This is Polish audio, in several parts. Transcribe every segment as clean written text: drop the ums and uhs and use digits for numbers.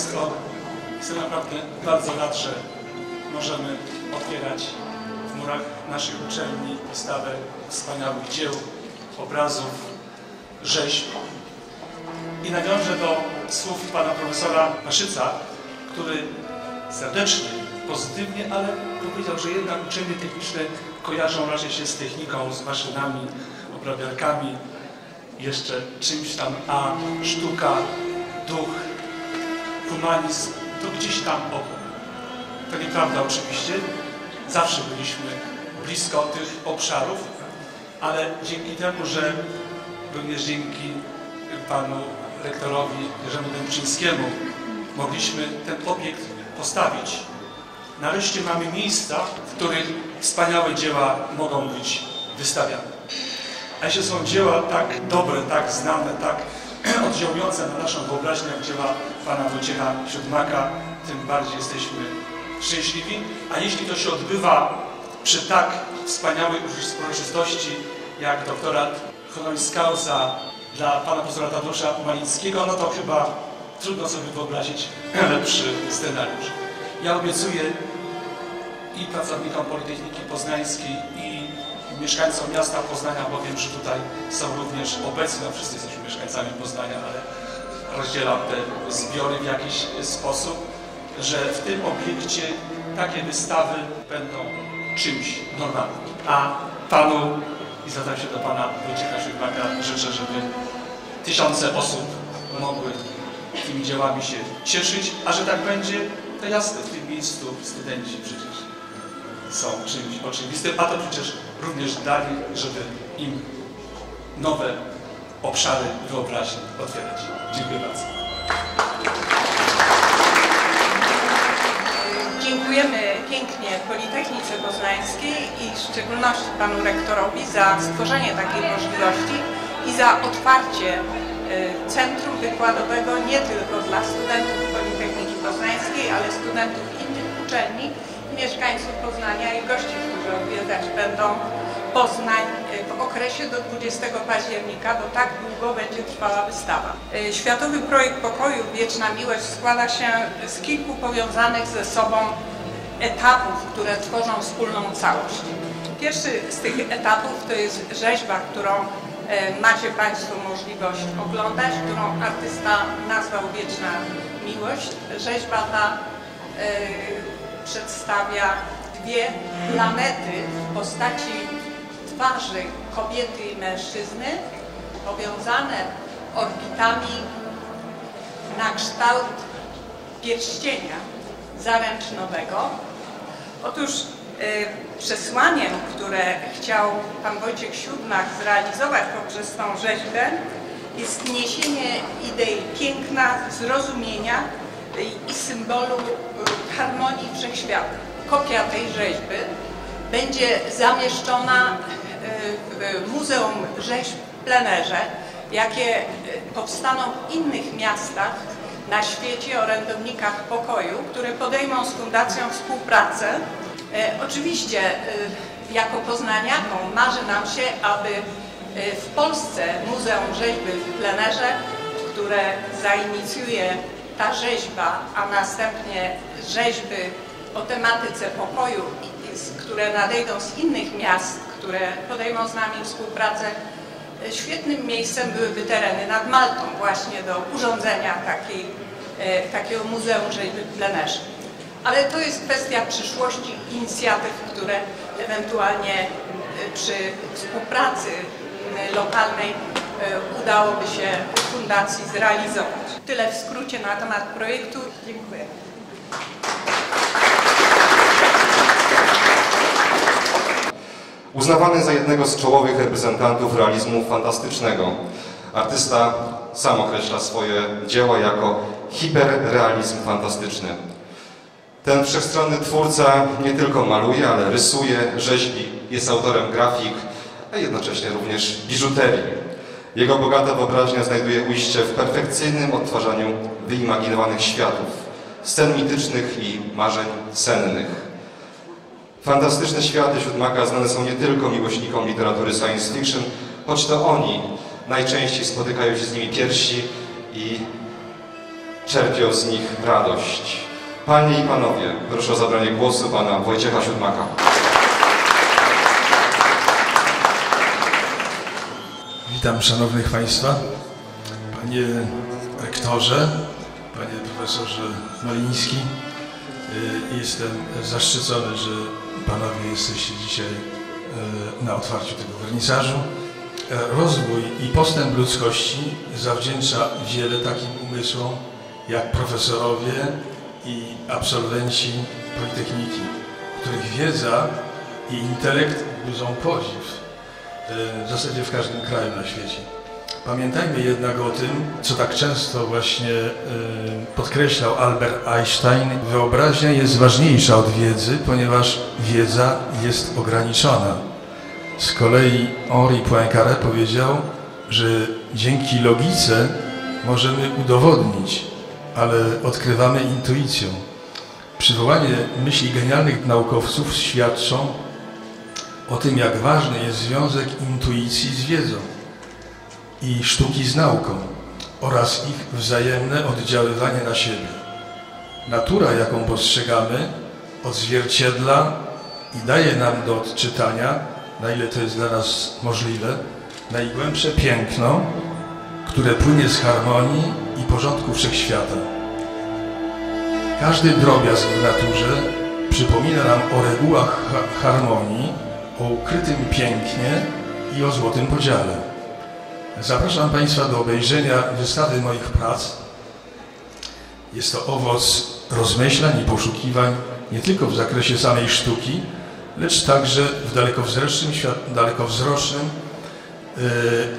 Państwo, jest naprawdę bardzo rad, że możemy otwierać w murach naszych uczelni postawę wspaniałych dzieł, obrazów, rzeźb. I nawiążę do słów pana profesora Paszyca, który serdecznie, pozytywnie, ale powiedział, że jednak uczelnie techniczne kojarzą raczej się z techniką, z maszynami, obrabiarkami, jeszcze czymś tam, a sztuka, duch, humanizm to gdzieś tam obok. To nieprawda oczywiście, zawsze byliśmy blisko tych obszarów, ale dzięki temu, że również dzięki panu rektorowi Jerzemu Dębczyńskiemu mogliśmy ten obiekt postawić. Nareszcie mamy miejsca, w których wspaniałe dzieła mogą być wystawiane. A jeśli są dzieła tak dobre, tak znane, tak oddziałujące na naszą wyobraźnię, jak dzieła pana Wojciecha Siudmaka, tym bardziej jesteśmy szczęśliwi. A jeśli to się odbywa przy tak wspaniałej uroczystości, jak doktorat honoris causa dla pana profesora Tadeusza Malińskiego, no to chyba trudno sobie wyobrazić lepszy scenariusz. Ja obiecuję i pracownikom Politechniki Poznańskiej, i mieszkańcom miasta Poznania, bo wiem, że tutaj są również obecni, no wszyscy jesteśmy mieszkańcami Poznania, ale rozdzielam te zbiory w jakiś sposób, że w tym obiekcie takie wystawy będą czymś normalnym. A panu, i zwracam się do pana Wojciecha Siudmaka, życzę, żeby tysiące osób mogły tymi dziełami się cieszyć, a że tak będzie, to jasne, w tym miejscu studenci przecież są czymś oczywistym, a to przecież również dali, żeby im nowe obszary wyobraźni otwierać. Dziękuję bardzo. Dziękujemy pięknie Politechnice Poznańskiej i w szczególności panu rektorowi za stworzenie takiej możliwości i za otwarcie centrum wykładowego nie tylko dla studentów Politechniki Poznańskiej, ale studentów innych uczelni, mieszkańców Poznania i gości, którzy odwiedzać będą Poznań w okresie do 20 października, bo tak długo będzie trwała wystawa. Światowy projekt pokoju Wieczna Miłość składa się z kilku powiązanych ze sobą etapów, które tworzą wspólną całość. Pierwszy z tych etapów to jest rzeźba, którą macie Państwo możliwość oglądać, którą artysta nazwał Wieczna Miłość. Rzeźba ta przedstawia dwie planety w postaci twarzy kobiety i mężczyzny powiązane orbitami na kształt pierścienia zaręcznowego. Otóż przesłaniem, które chciał pan Wojciech Siudmak zrealizować poprzez tą rzeźbę, jest niesienie idei piękna, zrozumienia i symbolu harmonii wszechświata. Kopia tej rzeźby będzie zamieszczona w Muzeum Rzeźb w plenerze, jakie powstaną w innych miastach na świecie o orędownikach pokoju, które podejmą z Fundacją współpracę. Oczywiście jako poznaniakom marzy nam się, aby w Polsce Muzeum Rzeźby w plenerze, które zainicjuje ta rzeźba, a następnie rzeźby o tematyce pokoju, które nadejdą z innych miast, które podejmą z nami współpracę, świetnym miejscem byłyby tereny nad Maltą właśnie do urządzenia takiego muzeum rzeźby w plenerze. Ale to jest kwestia przyszłości, inicjatyw, które ewentualnie przy współpracy lokalnej udałoby się fundacji zrealizować. Tyle w skrócie na temat projektu. Dziękuję. Uznawany za jednego z czołowych reprezentantów realizmu fantastycznego, artysta sam określa swoje dzieła jako hiperrealizm fantastyczny. Ten wszechstronny twórca nie tylko maluje, ale rysuje, rzeźbi, jest autorem grafik, a jednocześnie również biżuterii. Jego bogata wyobraźnia znajduje ujście w perfekcyjnym odtwarzaniu wyimaginowanych światów, scen mitycznych i marzeń sennych. Fantastyczne światy Siudmaka znane są nie tylko miłośnikom literatury science fiction, choć to oni najczęściej spotykają się z nimi pierwsi i czerpią z nich radość. Panie i panowie, proszę o zabranie głosu pana Wojciecha Siudmaka. Witam szanownych państwa, panie rektorze, panie profesorze Maliński. Jestem zaszczycony, że panowie jesteście dzisiaj na otwarciu tego wernisażu. Rozwój i postęp ludzkości zawdzięcza wiele takim umysłom jak profesorowie i absolwenci Politechniki, których wiedza i intelekt budzą podziw w zasadzie w każdym kraju na świecie. Pamiętajmy jednak o tym, co tak często właśnie podkreślał Albert Einstein. Wyobraźnia jest ważniejsza od wiedzy, ponieważ wiedza jest ograniczona. Z kolei Henri Poincaré powiedział, że dzięki logice możemy udowodnić, ale odkrywamy intuicją. Przywołanie myśli genialnych naukowców świadczą o tym, jak ważny jest związek intuicji z wiedzą i sztuki z nauką oraz ich wzajemne oddziaływanie na siebie. Natura, jaką postrzegamy, odzwierciedla i daje nam do odczytania, na ile to jest dla nas możliwe, najgłębsze piękno, które płynie z harmonii i porządku wszechświata. Każdy drobiazg w naturze przypomina nam o regułach harmonii, o ukrytym pięknie i o złotym podziale. Zapraszam państwa do obejrzenia wystawy moich prac. Jest to owoc rozmyślań i poszukiwań nie tylko w zakresie samej sztuki, lecz także w dalekowzrocznym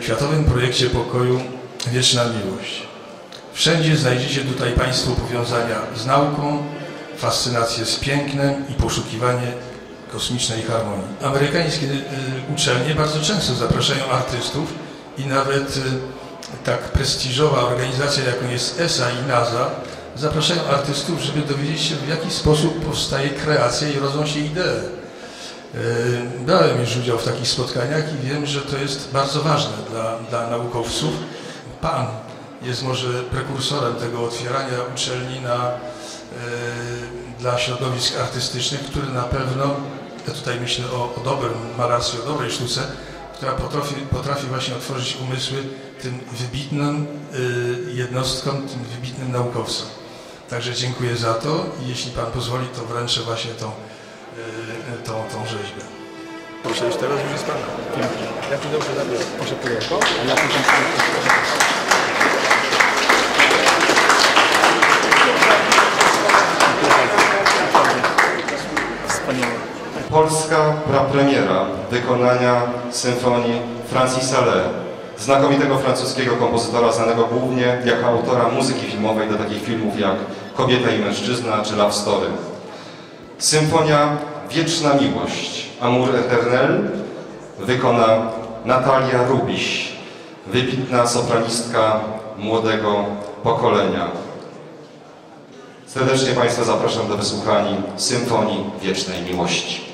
światowym projekcie pokoju Wieczna Miłość. Wszędzie znajdziecie tutaj państwo powiązania z nauką, fascynację z pięknem i poszukiwanie kosmicznej harmonii. Amerykańskie uczelnie bardzo często zapraszają artystów i nawet tak prestiżowa organizacja, jaką jest ESA i NASA, zapraszają artystów, żeby dowiedzieć się, w jaki sposób powstaje kreacja i rodzą się idee. Brałem już udział w takich spotkaniach i wiem, że to jest bardzo ważne dla naukowców. Pan jest może prekursorem tego otwierania uczelni dla środowisk artystycznych, które na pewno, ja tutaj myślę o dobrym malarstwie, o dobrej sztuce, która potrafi właśnie otworzyć umysły tym wybitnym jednostkom, tym wybitnym naukowcom. Także dziękuję za to i jeśli pan pozwoli, to wręczę właśnie tą rzeźbę. Proszę, już teraz już jest pan. Ja tu dobrze zabiorę. Proszę pojechać. Polska prapremiera wykonania symfonii Francisa Lai, znakomitego francuskiego kompozytora, znanego głównie jako autora muzyki filmowej do takich filmów jak Kobieta i mężczyzna czy Love Story. Symfonia Wieczna Miłość, Amour Eternel, wykona Natalia Rubiś, wybitna sopranistka młodego pokolenia. Serdecznie państwa zapraszam do wysłuchania Symfonii Wiecznej Miłości.